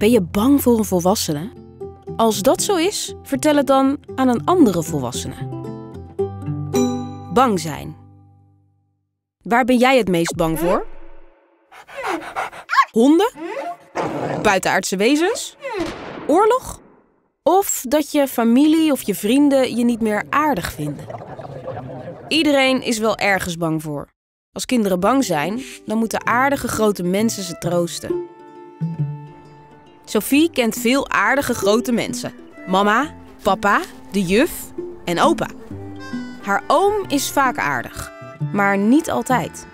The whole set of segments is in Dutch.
Ben je bang voor een volwassene? Als dat zo is, vertel het dan aan een andere volwassene. Bang zijn. Waar ben jij het meest bang voor? Honden? Buitenaardse wezens? Oorlog? Of dat je familie of je vrienden je niet meer aardig vinden? Iedereen is wel ergens bang voor. Als kinderen bang zijn, dan moeten aardige grote mensen ze troosten. Sophie kent veel aardige grote mensen. Mama, papa, de juf en opa. Haar oom is vaak aardig, maar niet altijd.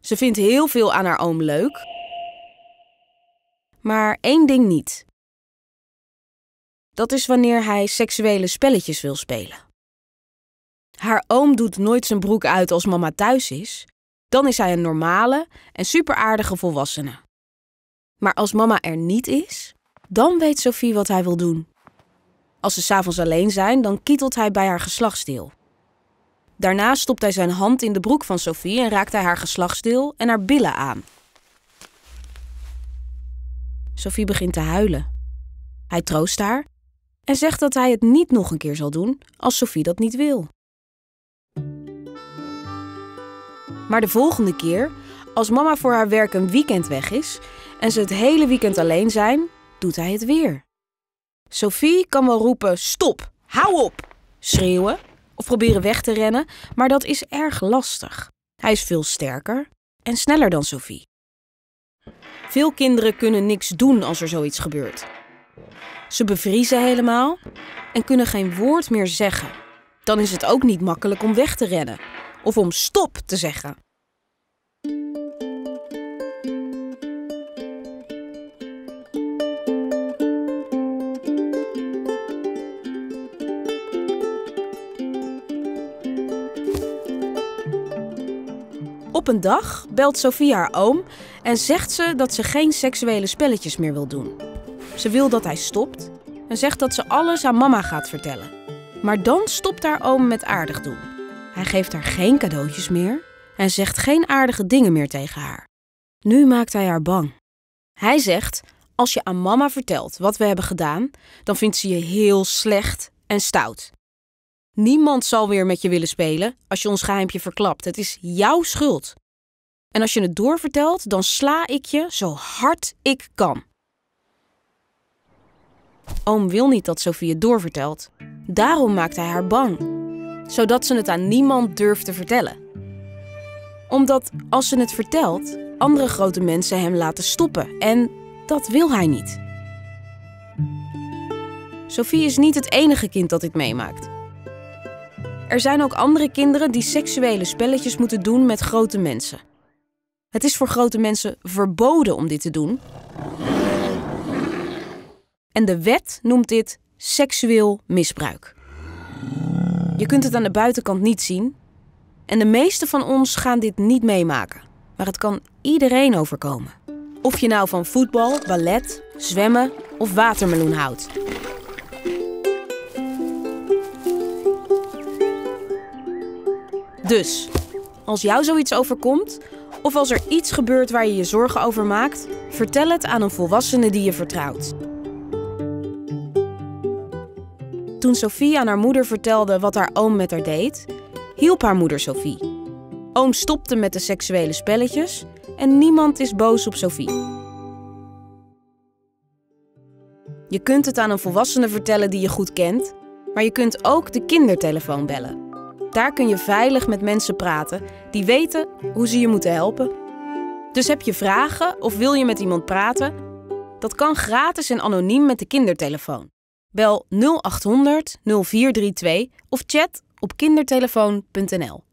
Ze vindt heel veel aan haar oom leuk, maar één ding niet. Dat is wanneer hij seksuele spelletjes wil spelen. Haar oom doet nooit zijn broek uit als mama thuis is. Dan is hij een normale en superaardige volwassene. Maar als mama er niet is, dan weet Sophie wat hij wil doen. Als ze 's avonds alleen zijn, dan kietelt hij bij haar geslachtsdeel. Daarna stopt hij zijn hand in de broek van Sophie en raakt hij haar geslachtsdeel en haar billen aan. Sophie begint te huilen. Hij troost haar en zegt dat hij het niet nog een keer zal doen als Sophie dat niet wil. Maar de volgende keer, als mama voor haar werk een weekend weg is en ze het hele weekend alleen zijn, doet hij het weer. Sophie kan wel roepen, stop, hou op, schreeuwen of proberen weg te rennen, maar dat is erg lastig. Hij is veel sterker en sneller dan Sophie. Veel kinderen kunnen niks doen als er zoiets gebeurt. Ze bevriezen helemaal en kunnen geen woord meer zeggen. Dan is het ook niet makkelijk om weg te rennen of om stop te zeggen. Op een dag belt Sophie haar oom en zegt ze dat ze geen seksuele spelletjes meer wil doen. Ze wil dat hij stopt en zegt dat ze alles aan mama gaat vertellen. Maar dan stopt haar oom met aardig doen. Hij geeft haar geen cadeautjes meer en zegt geen aardige dingen meer tegen haar. Nu maakt hij haar bang. Hij zegt, als je aan mama vertelt wat we hebben gedaan, dan vindt ze je heel slecht en stout. Niemand zal weer met je willen spelen als je ons geheimpje verklapt. Het is jouw schuld. En als je het doorvertelt, dan sla ik je zo hard ik kan. Oom wil niet dat Sophie het doorvertelt. Daarom maakt hij haar bang. Zodat ze het aan niemand durft te vertellen. Omdat als ze het vertelt, andere grote mensen hem laten stoppen. En dat wil hij niet. Sophie is niet het enige kind dat dit meemaakt. Er zijn ook andere kinderen die seksuele spelletjes moeten doen met grote mensen. Het is voor grote mensen verboden om dit te doen. En de wet noemt dit seksueel misbruik. Je kunt het aan de buitenkant niet zien. En de meesten van ons gaan dit niet meemaken. Maar het kan iedereen overkomen. Of je nou van voetbal, ballet, zwemmen of watermeloen houdt. Dus, als jou zoiets overkomt of als er iets gebeurt waar je je zorgen over maakt, vertel het aan een volwassene die je vertrouwt. Toen Sophie aan haar moeder vertelde wat haar oom met haar deed, hielp haar moeder Sophie. Oom stopte met de seksuele spelletjes en niemand is boos op Sophie. Je kunt het aan een volwassene vertellen die je goed kent, maar je kunt ook de kindertelefoon bellen. Daar kun je veilig met mensen praten die weten hoe ze je moeten helpen. Dus heb je vragen of wil je met iemand praten? Dat kan gratis en anoniem met de kindertelefoon. Bel 0800 0432 of chat op kindertelefoon.nl.